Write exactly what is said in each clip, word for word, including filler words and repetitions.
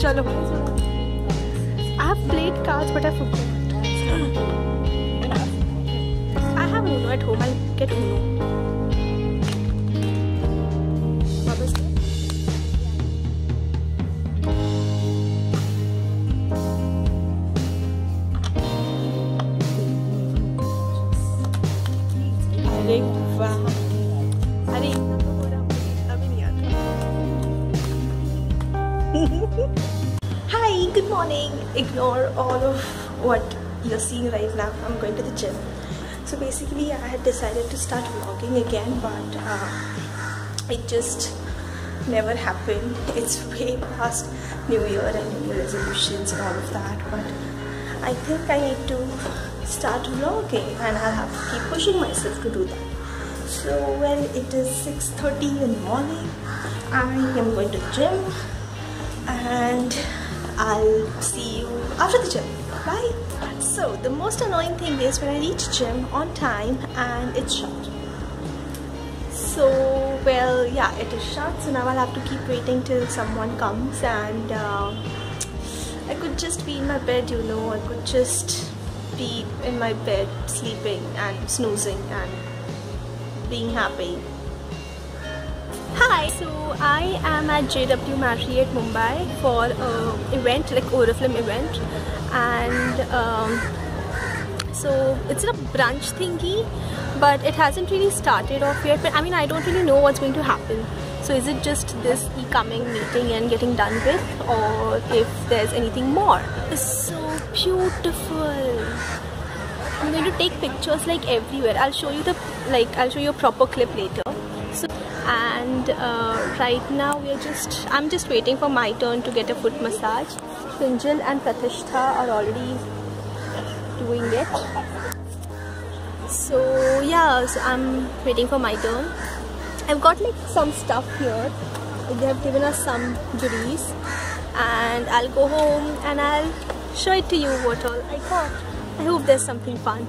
चलो, I have played cards but I forgot. I have Uno at home. I'll get Uno. What is it? अरे वाह, अरे अभी नहीं आता. Good morning. Ignore all of what you're seeing right now. I'm going to the gym. So basically, I had decided to start vlogging again, but uh, it just never happened. It's way past New Year and New Year resolutions and all of that. But I think I need to start vlogging, and I'll have to keep pushing myself to do that. So well, it is six thirty in the morning. I am going to the gym, and I'll see you after the gym. Bye. So the most annoying thing is when I reach gym on time and it's shut. So well, yeah, it is shut. So now I'll have to keep waiting till someone comes, and uh, I could just be in my bed, you know. I could just be in my bed sleeping and snoozing and being happy. Hi, so I am at J W Marriott Mumbai for an event, like Oriflame event, and um, so it's a brunch thingy, but it hasn't really started off yet. But I mean, I don't really know what's going to happen. So is it just this e-coming meeting and getting done with, or if there's anything more? It's so beautiful. I'm going to take pictures like everywhere. I'll show you the like. I'll show you a proper clip later. So. And uh, right now we are just, I'm just waiting for my turn to get a foot massage. Finjal and Pratishtha are already doing it. So yeah, so I'm waiting for my turn. I've got like some stuff here. They have given us some goodies, and I'll go home and I'll show it to you what all I got. I hope there's something fun.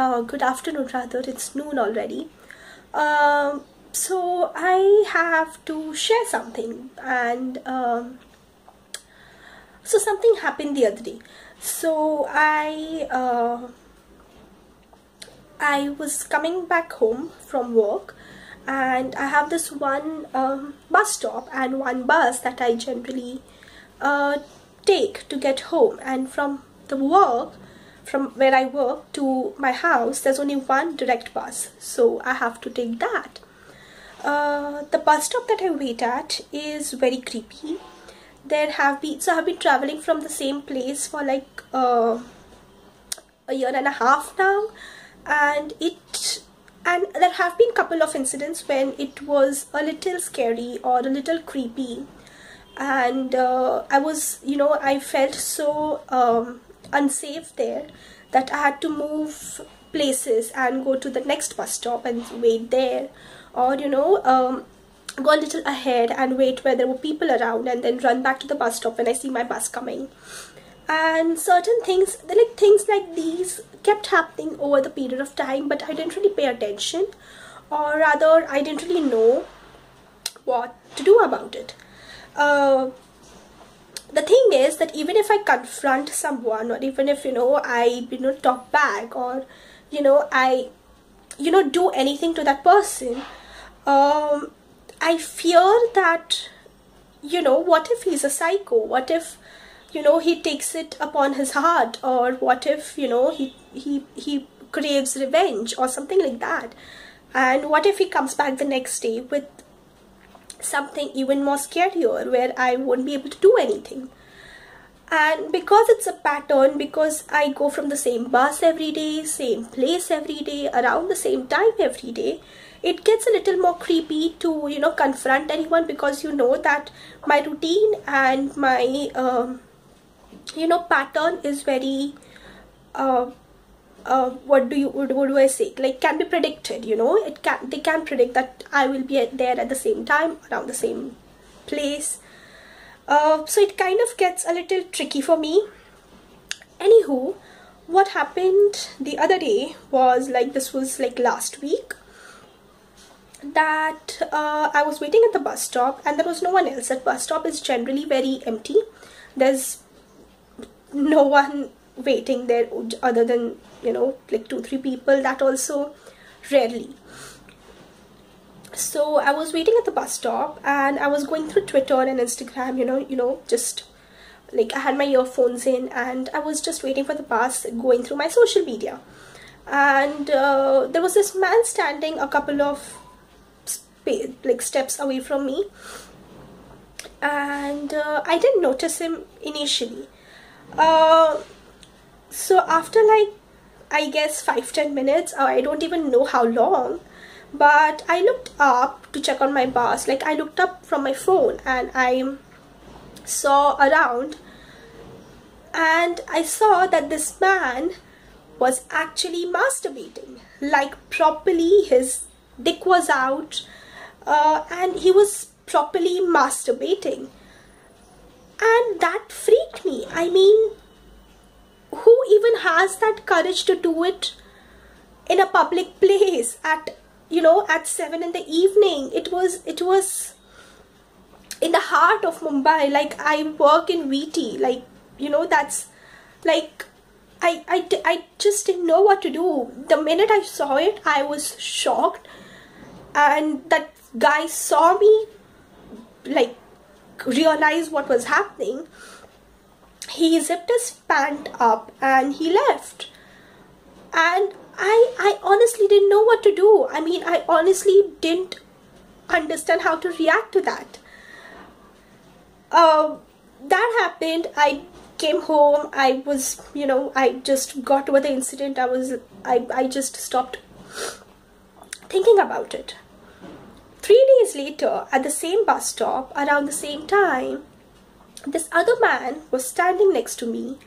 Uh, good afternoon, rather. It's noon already. Um, so I have to share something, and um, so something happened the other day. So I uh, I was coming back home from work, and I have this one um, bus stop and one bus that I generally uh, take to get home, and from the work. From where I work to my house, there's only one direct bus, so I have to take that. Uh, the bus stop that I wait at is very creepy. There have been so I have been traveling from the same place for like uh, a year and a half now, and it and there have been couple of incidents when it was a little scary or a little creepy, and uh, I was you know I felt so. Um, unsafe there that I had to move places and go to the next bus stop and wait there, or you know um, go a little ahead and wait where there were people around and then run back to the bus stop when I see my bus coming. And certain things like things like these kept happening over the period of time, but I didn't really pay attention, or rather I didn't really know what to do about it. Uh, The thing is that even if I confront someone, or even if, you know, I, you know, talk back, or, you know, I, you know, do anything to that person, um, I fear that you know, what if he's a psycho? What if, you know, he takes it upon his heart? Or what if, you know, he he he craves revenge or something like that? And what if he comes back the next day with something even more scarier where I won't be able to do anything? And because it's a pattern, because I go from the same bus every day, same place every day, around the same time every day, it gets a little more creepy to, you know, confront anyone, because you know that my routine and my, um, you know, pattern is very, uh, uh, what do you, what, what do I say? Like, can be predicted, you know, it can, they can predict that I will be there at the same time, around the same place. Uh, so it kind of gets a little tricky for me. Anywho, what happened the other day was, like, this was like last week, that uh, I was waiting at the bus stop and there was no one else. That bus stop is generally very empty. There's no one waiting there other than, you know, like two, three people, that also rarely. So I was waiting at the bus stop and I was going through Twitter and Instagram, you know, you know, just like I had my earphones in and I was just waiting for the bus, going through my social media. And uh, there was this man standing a couple of sp- like steps away from me. And uh, I didn't notice him initially. Uh, so after like, I guess five to ten minutes, or I don't even know how long, but I looked up to check on my bus. Like, I looked up from my phone and I saw around and I saw that this man was actually masturbating. Like, properly, his dick was out uh, and he was properly masturbating. And that freaked me. I mean, who even has that courage to do it in a public place at, you know, at seven in the evening? It was, it was in the heart of Mumbai. Like, I work in V T, like, you know, that's like, I, I, I just didn't know what to do. The minute I saw it, I was shocked. And that guy saw me, like, realize what was happening. He zipped his pant up and he left. And I, I honestly didn't know what to do. I mean, I honestly didn't understand how to react to that. Uh, that happened. I came home. I was, you know, I just got over the incident. I was, I, I just stopped thinking about it. Three days later, at the same bus stop, around the same time, this other man was standing next to me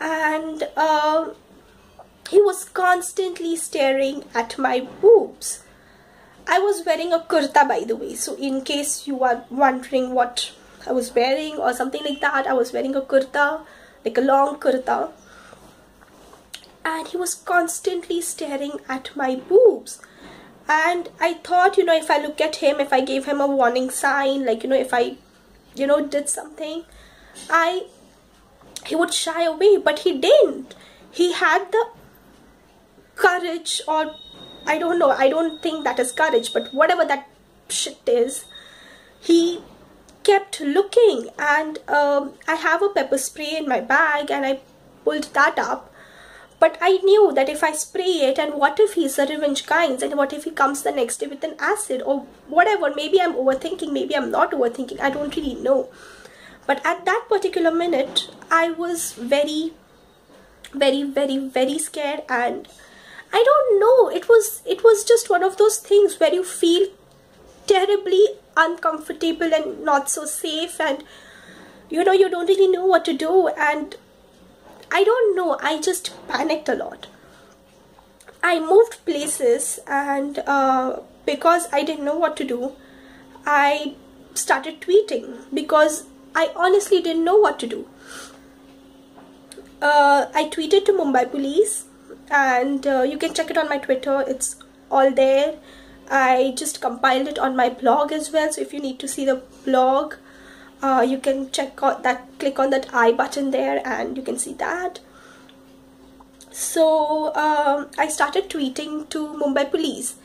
and, um, uh, he was constantly staring at my boobs. I was wearing a kurta, by the way. So in case you are wondering what I was wearing or something like that, I was wearing a kurta, like a long kurta. And he was constantly staring at my boobs. And I thought, you know, if I look at him, if I gave him a warning sign, like, you know, if I, you know, did something, I, he would shy away, but he didn't. He had the courage, or I don't know, I don't think that is courage, but whatever that shit is, he kept looking. And um, I have a pepper spray in my bag and I pulled that up, but I knew that if I spray it, and what if he's a revenge kind, and what if he comes the next day with an acid or whatever? Maybe I'm overthinking, maybe I'm not overthinking, I don't really know. But at that particular minute, I was very, very, very, very scared, and I don't know, it was it was just one of those things where you feel terribly uncomfortable and not so safe, and you know, you don't really know what to do. And I don't know, I just panicked a lot. I moved places, and uh, because I didn't know what to do, I started tweeting because I honestly didn't know what to do. Uh, I tweeted to Mumbai police. And uh, you can check it on my Twitter, it's all there. I just compiled it on my blog as well, so if you need to see the blog, uh, you can check out that, click on that I button there and you can see that. So um, I started tweeting to Mumbai police,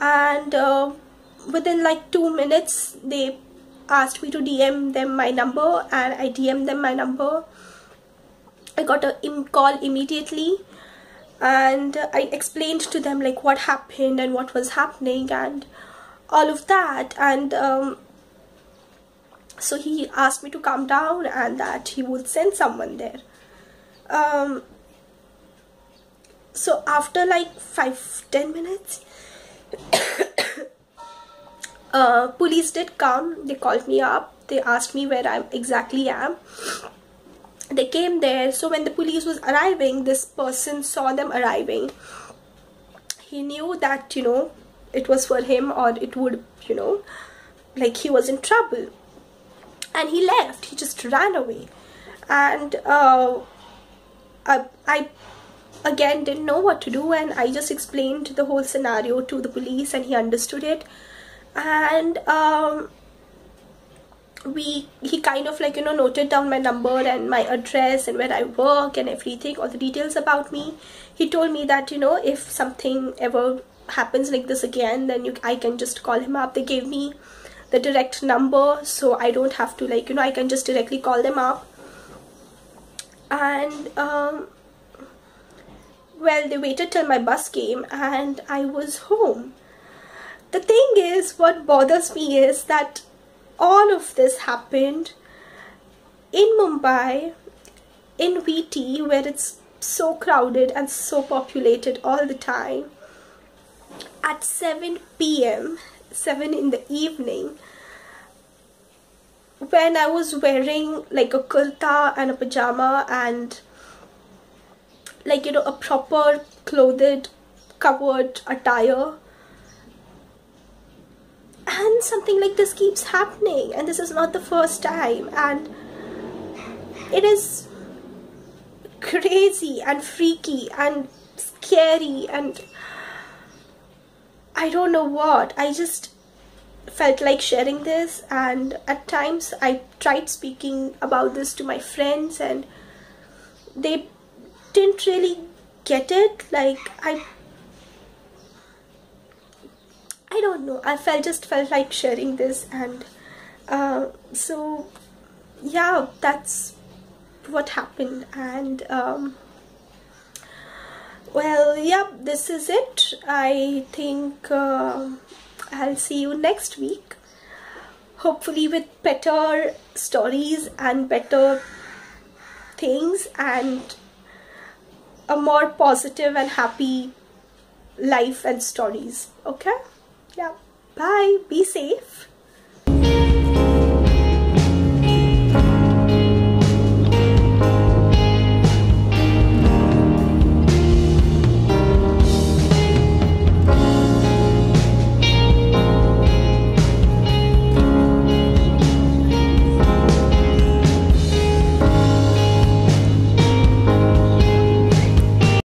and uh, within like two minutes they asked me to D M them my number, and I D M'd them my number. I got a call immediately, and I explained to them like what happened and what was happening and all of that. And um, so he asked me to calm down and that he would send someone there. Um, so after like five to ten minutes, uh, police did come. They called me up. They asked me where I exactly am. They came there. So when the police was arriving, this person saw them arriving. He knew that, you know, it was for him, or it would, you know, like he was in trouble. And he left. He just ran away. And uh, I, I again didn't know what to do, and I just explained the whole scenario to the police, and he understood it. And um, we he kind of like, you know, noted down my number and my address and where I work and everything, all the details about me. He told me that, you know, if something ever happens like this again, then you, I can just call him up. They gave me the direct number, so I don't have to, like, you know, I can just directly call them up. And um, well, they waited till my bus came and I was home. The thing is, what bothers me is that all of this happened in Mumbai, in V T, where it's so crowded and so populated all the time, at seven P M, seven in the evening, when I was wearing like a kurta and a pajama and, like, you know, a proper clothed, covered attire. And something like this keeps happening, and this is not the first time, and it is crazy and freaky and scary and I don't know what. I just felt like sharing this, and at times I tried speaking about this to my friends and they didn't really get it. Like, I I don't know, I felt just felt like sharing this. And uh, so yeah, that's what happened. And um, well, yeah, this is it. I think uh, I'll see you next week, hopefully with better stories and better things and a more positive and happy life and stories. Okay? Yeah. Bye. Be safe.